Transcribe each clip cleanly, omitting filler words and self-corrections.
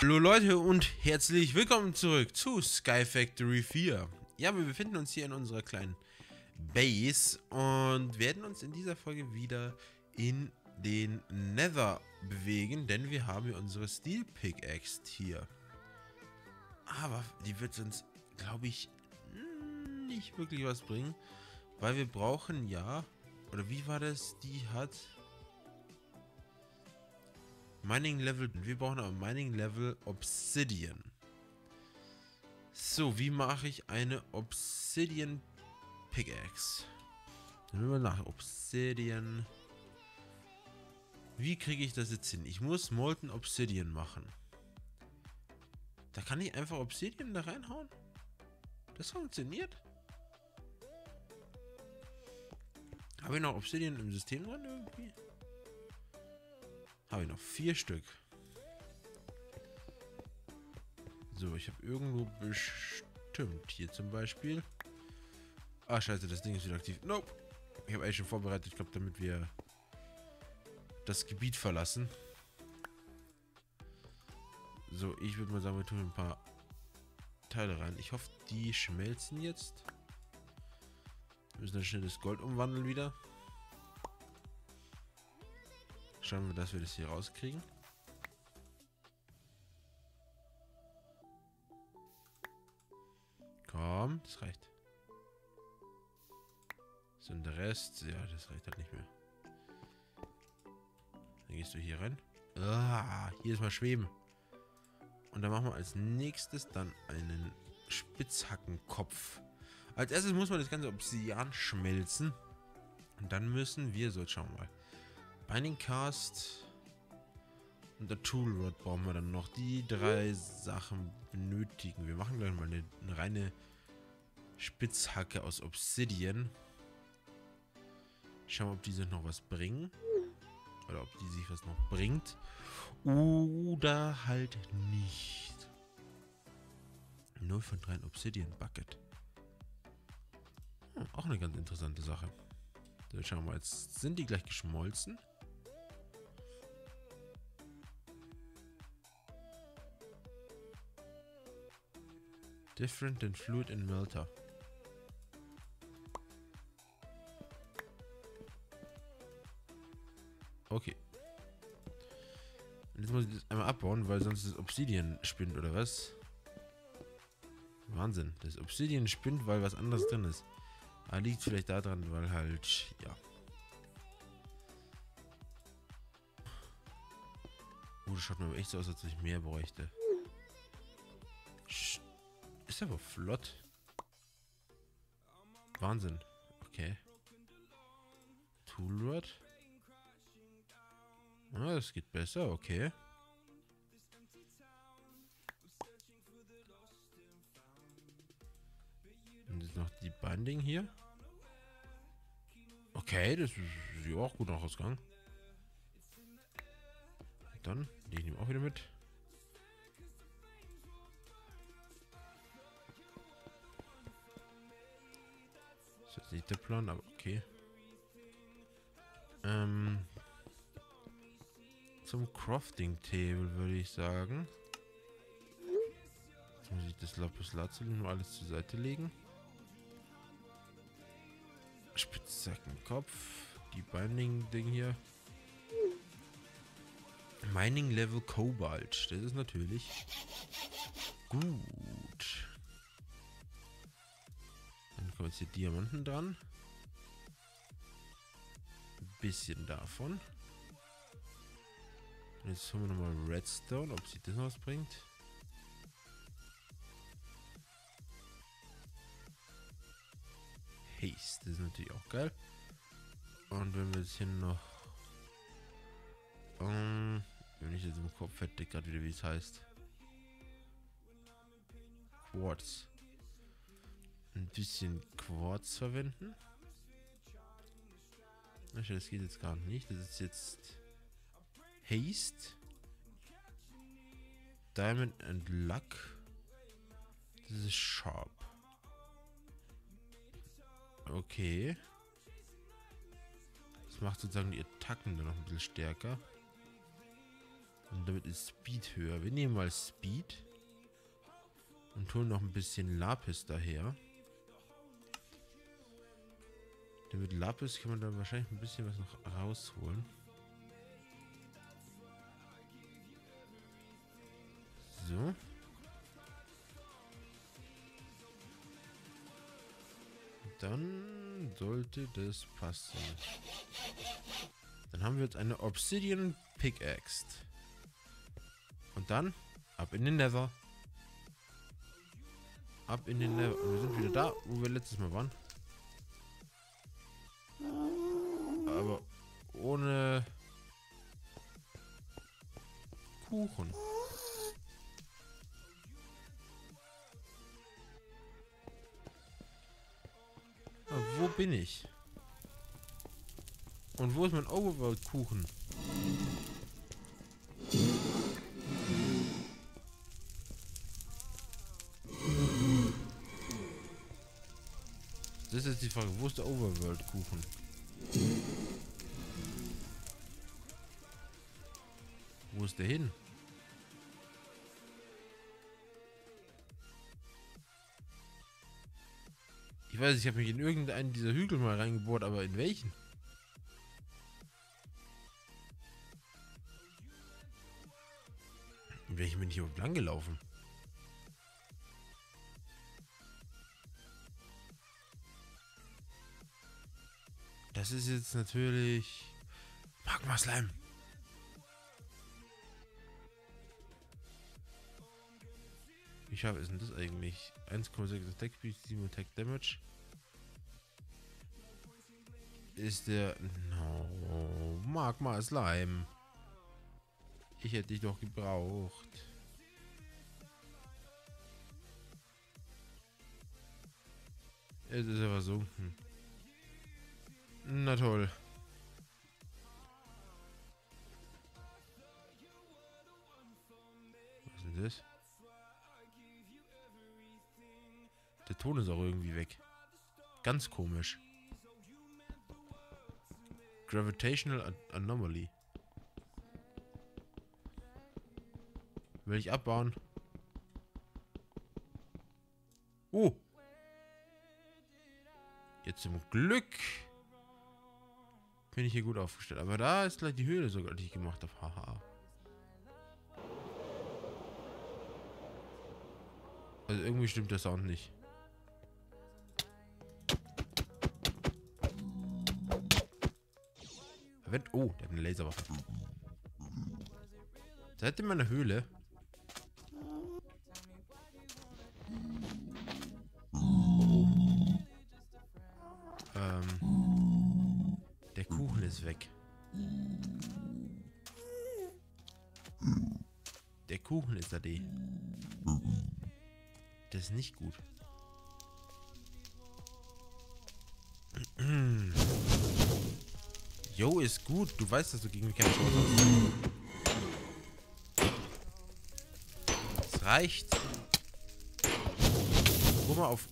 Hallo Leute und herzlich willkommen zurück zu Sky Factory 4. Ja, wir befinden uns hier in unserer kleinen Base und werden uns in dieser Folge wieder in den Nether bewegen, denn wir haben hier unsere Steel Pickaxe hier. Aber die wird uns, glaube ich, nicht wirklich was bringen, weil wir brauchen ja, oder wie war das, die hat Mining Level, wir brauchen aber Mining Level Obsidian. So, wie mache ich eine Obsidian Pickaxe? Nehmen wir nach Obsidian. Wie kriege ich das jetzt hin? Ich muss Molten Obsidian machen. Da kann ich einfach Obsidian da reinhauen? Das funktioniert? Habe ich noch Obsidian im System drin irgendwie? Habe ich noch 4 Stück. So, ich habe irgendwo bestimmt hier zum Beispiel. Ah, scheiße, das Ding ist wieder aktiv. Nope. Ich habe eigentlich schon vorbereitet, ich glaube, damit wir das Gebiet verlassen. So, ich würde mal sagen, wir tun ein paar Teile rein. Ich hoffe, die schmelzen jetzt. Wir müssen dann schnell das Gold umwandeln wieder. Schauen wir, dass wir das hier rauskriegen. Komm, das reicht. So, und der Rest, ja, das reicht halt nicht mehr. Dann gehst du hier rein. Ah, hier ist mal schweben. Und dann machen wir als nächstes dann einen Spitzhackenkopf. Als erstes muss man das ganze Obsidian schmelzen. Und dann müssen wir, so jetzt schauen wir mal. Mining Cast und der Tool Rod brauchen wir dann noch. Die 3 Sachen benötigen. Wir machen gleich mal eine reine Spitzhacke aus Obsidian. Schauen wir, ob die sich noch was bringen. Oder ob die sich was noch bringt. Oder halt nicht. 0 von 3 Obsidian Bucket. Hm, auch eine ganz interessante Sache. So, schauen wir mal. Jetzt sind die gleich geschmolzen. Different than fluid in melter. Okay. Und jetzt muss ich das einmal abbauen, weil sonst das Obsidian spinnt, oder was? Wahnsinn. Das Obsidian spinnt, weil was anderes drin ist. Aber liegt vielleicht daran, weil halt, ja. Oh, das schaut mir echt so aus, als ob ich mehr bräuchte. Ist aber flott. Wahnsinn. Okay. Tool Rod. Ah, das geht besser, okay. Und jetzt noch die Binding hier. Okay, das sieht auch gut ausgegangen. Dann, die nehme ich auch wieder mit. Das ist jetzt nicht der Plan, aber okay. Zum Crafting Table würde ich sagen. Jetzt muss ich das Lapis Lazuli nur alles zur Seite legen. Spitzhackenkopf, die Binding-Ding hier. Mining Level Cobalt, das ist natürlich gut. Dann kommen jetzt hier Diamanten dran. Ein bisschen davon. Jetzt holen wir nochmal Redstone, ob sie das noch was bringt. Haste, das ist natürlich auch geil. Und wenn wir jetzt hier noch... wenn ich jetzt im Kopf hätte, gerade wieder wie es heißt. Quartz. Ein bisschen Quartz verwenden. Das geht jetzt gar nicht, das ist jetzt... Haste, Diamond and Luck, das ist Sharp. Okay. Das macht sozusagen die Attacken dann noch ein bisschen stärker. Und damit ist Speed höher. Wir nehmen mal Speed. Und holen noch ein bisschen Lapis daher. Denn mit Lapis kann man dann wahrscheinlich ein bisschen was noch rausholen. So. Dann sollte das passen. Dann haben wir jetzt eine Obsidian Pickaxe. Und dann ab in den Nether. Ab in den Nether. Und wir sind wieder da, wo wir letztes Mal waren. Aber ohne Kuchen. Wo bin ich? Und wo ist mein Overworld-Kuchen? Das ist jetzt die Frage, wo ist der Overworld-Kuchen? Wo ist der hin? Ich weiß, ich habe mich in irgendeinen dieser Hügel mal reingebohrt, aber in welchen? In welchen bin ich überhaupt lang gelaufen? Das ist jetzt natürlich... Magma Slime! Wie scharf ist denn das eigentlich? 1,6 Attack Speed, 7 Attack Damage. Ist der... No, Magma Slime. Ich hätte dich doch gebraucht. Es ist ja versunken. Na toll. Was ist denn das? Der Ton ist auch irgendwie weg. Ganz komisch. Gravitational Anomaly. Will ich abbauen? Oh! Jetzt zum Glück bin ich hier gut aufgestellt. Aber da ist gleich die Höhle sogar, die ich gemacht habe. Haha. Also irgendwie stimmt der Sound nicht. Oh, der hat eine Laserwaffe. Seid ihr in meiner Höhle? Der Kuchen ist weg. Der Kuchen ist da, die. Das ist nicht gut. Jo, ist gut. Du weißt, dass du gegen mich keine Chance hast. Das reicht. Hunger auf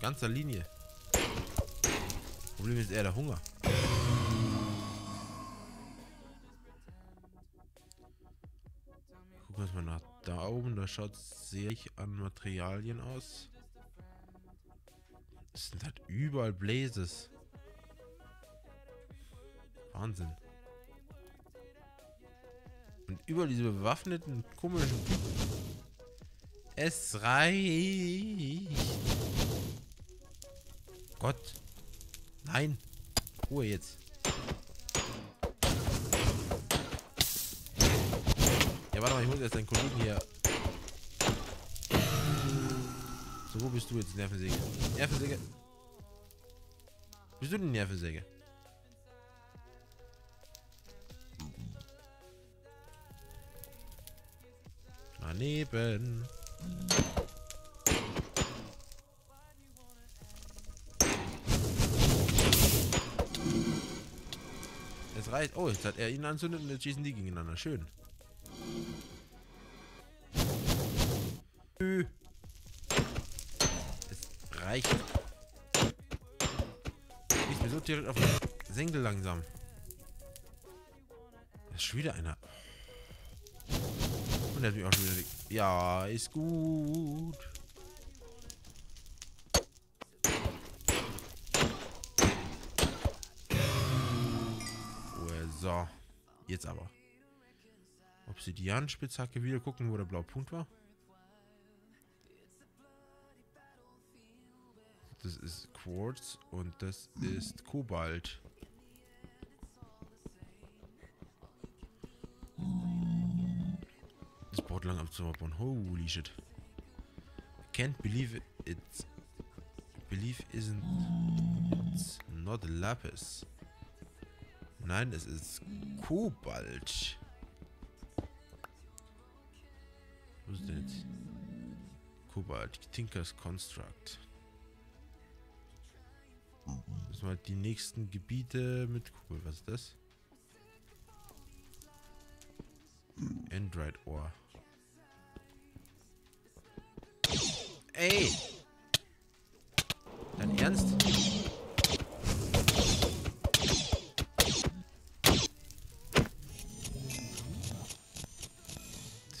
ganzer Linie. Problem ist eher der Hunger. Gucken wir uns mal nach da oben. Da schaut es sehr an Materialien aus. Es sind halt überall Blazes. Wahnsinn. Und über diese bewaffneten, komischen... Es reicht. Gott. Nein. Ruhe jetzt. Ja, warte mal, ich muss jetzt deinen Kollegen hier... So, wo bist du jetzt, Nervensäge? Nervensäge. Bist du denn Nervensäge? Daneben. Es reicht. Oh, jetzt hat er ihn anzündet und jetzt schießen die gegeneinander. Schön. Es reicht. Ich bin so direkt auf den Senkel langsam. Da ist schon wieder einer. der hat mich auch schon wieder weg. Ja, ist gut. So, jetzt aber. Obsidian, Spitzhacke, wieder gucken, wo der blaue Punkt war. Das ist Quartz und das ist Kobalt. Das braucht lang abzubauen. Holy shit. I can't believe it. Believe isn't. It's not Lapis. Nein, es ist Kobalt. Wo ist denn jetzt? Kobalt, Tinker's Construct. Das waren die nächsten Gebiete mit Kobalt. Was ist das? Android Ore. Ey! Dein Ernst?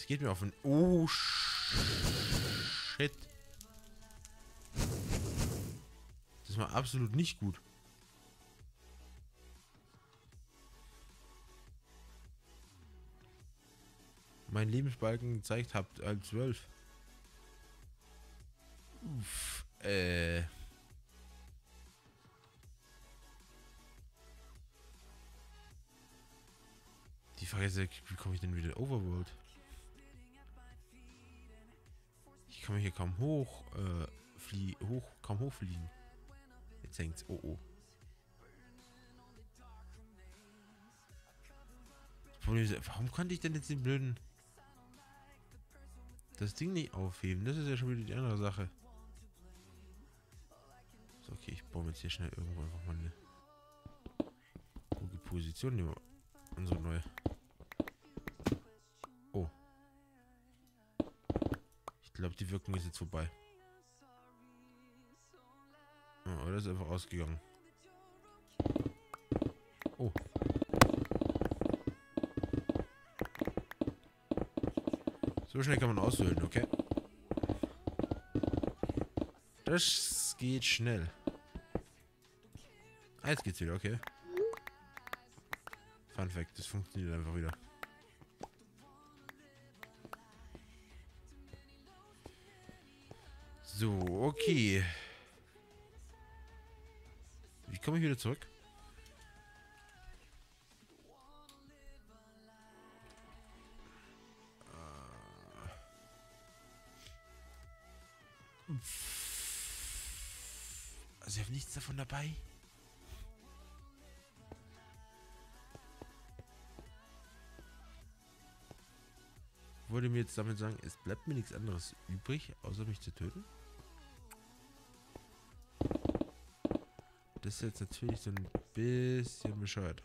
Geht mir auf den... Oh, shit. Das war absolut nicht gut. Mein Lebensbalken gezeigt habt als 12. Uff, Die Frage ist, wie komme ich denn wieder in Overworld? Ich kann mich hier kaum hoch, kaum hochfliegen. Jetzt hängt's. Oh, oh. Das Problem ist, warum konnte ich denn jetzt den blöden... das Ding nicht aufheben? Das ist ja schon wieder die andere Sache. So, okay, ich baue jetzt hier schnell irgendwo einfach mal eine gute Position, nehmen wir unsere neue. Ich glaube, die Wirkung ist jetzt vorbei. Oh, das ist einfach ausgegangen. Oh. So schnell kann man aushöhlen, okay? Das geht schnell. Ah, jetzt geht's wieder, okay. Fun Fact, das funktioniert einfach wieder. So, okay. Wie komme ich wieder zurück? Also, ich habe nichts davon dabei. Wollte mir jetzt damit sagen, es bleibt mir nichts anderes übrig, außer mich zu töten? Das ist jetzt natürlich so ein bisschen bescheuert.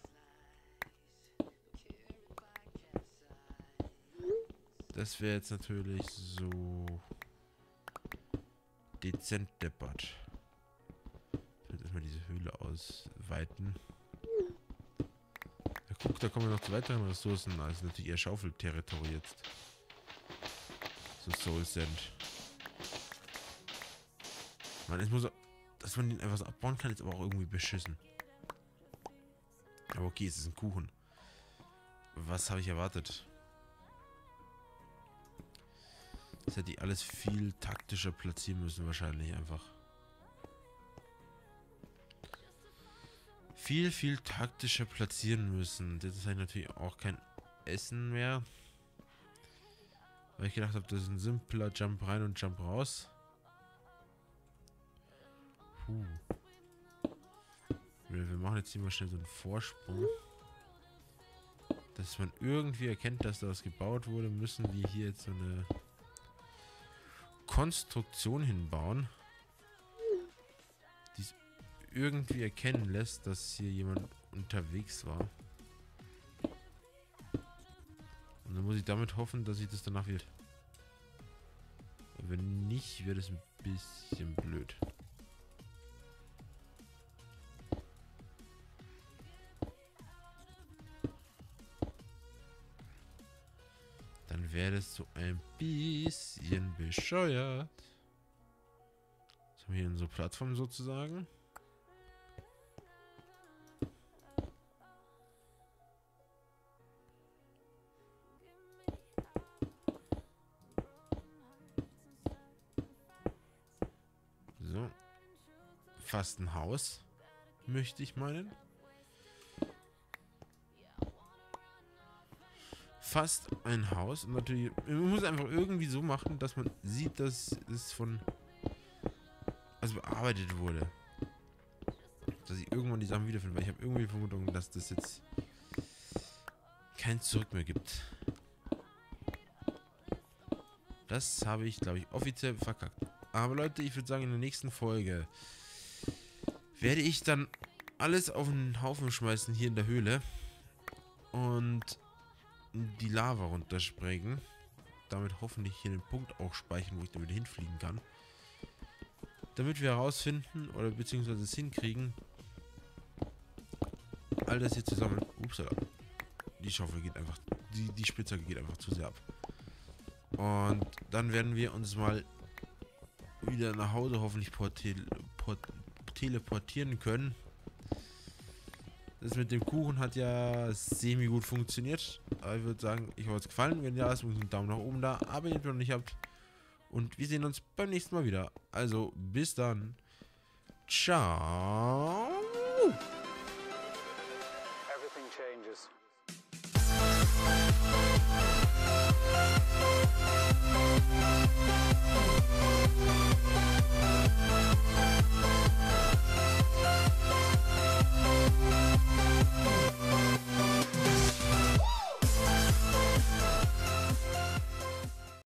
Das wäre jetzt natürlich so dezent deppert. Ich will erstmal diese Höhle ausweiten. Ja, guck, da kommen wir noch zu weiteren Ressourcen. Das ist natürlich eher Schaufelterritorium jetzt. So Soul Sand. Man, ich muss... dass man den einfach so abbauen kann, ist aber auch irgendwie beschissen. Aber okay, es ist ein Kuchen. Was habe ich erwartet? Das hätte ich alles viel taktischer platzieren müssen, wahrscheinlich einfach. Viel, viel taktischer platzieren müssen. Jetzt habe ich natürlich auch kein Essen mehr. Weil ich gedacht habe, das ist ein simpler Jump rein und Jump raus. Wir machen jetzt hier mal schnell so einen Vorsprung. Dass man irgendwie erkennt, dass da was gebaut wurde, müssen wir hier jetzt so eine Konstruktion hinbauen, die es irgendwie erkennen lässt, dass hier jemand unterwegs war. Und dann muss ich damit hoffen, dass ich das danach wird. Und wenn nicht, wäre das ein bisschen blöd. dann werdest du ein bisschen bescheuert. Was haben wir hier in so Plattformen sozusagen? So. Fast ein Haus, möchte ich meinen. Fast ein Haus. Und natürlich, man muss einfach irgendwie so machen, dass man sieht, dass es von... also bearbeitet wurde. Dass ich irgendwann die Sachen wiederfinde. Weil ich habe irgendwie die Vermutung, dass das jetzt kein Zurück mehr gibt. Das habe ich, glaube ich, offiziell verkackt. Aber Leute, ich würde sagen, in der nächsten Folge werde ich dann alles auf den Haufen schmeißen hier in der Höhle. Und... die Lava runtersprengen. Damit hoffentlich hier den Punkt auch speichern, wo ich damit hinfliegen kann. Damit wir herausfinden, oder beziehungsweise es hinkriegen, all das hier zusammen... upsala. Die Schaufel geht einfach... Die Spitzhacke geht einfach zu sehr ab. Und dann werden wir uns mal wieder nach Hause hoffentlich teleportieren können. Das mit dem Kuchen hat ja semi gut funktioniert. Aber ich würde sagen, ich hoffe, es hat euch gefallen. Wenn ja, lasst uns einen Daumen nach oben da. Abonniert, wenn ihr noch nicht habt. Und wir sehen uns beim nächsten Mal wieder. Also, bis dann. Ciao.